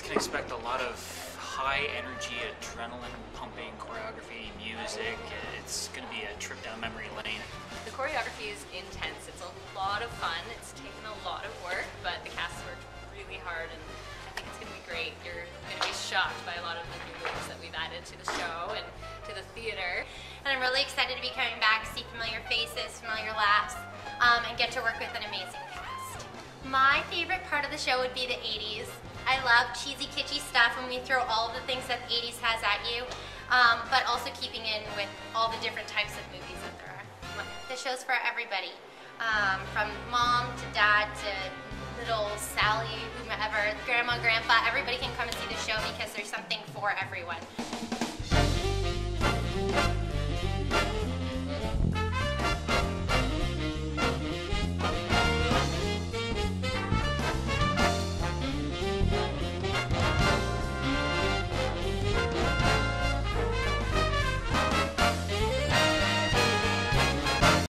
guys can expect a lot of high-energy, adrenaline-pumping choreography, music. It's going to be a trip down memory lane. The choreography is intense. It's a lot of fun. It's taken a lot of work, but the cast worked really hard, and I think it's going to be great. You're going to be shocked by a lot of the new moves that we've added to the show and to the theater. And I'm really excited to be coming back, see familiar faces, familiar laughs, and get to work with an amazing cast. My favorite part of the show would be the 80s. I love cheesy, kitschy stuff when we throw all of the things that the 80s has at you, but also keeping in with all the different types of movies that there are. The show's for everybody, from mom to dad to little Sally, whomever, grandma, grandpa. Everybody can come and see the show because there's something for everyone.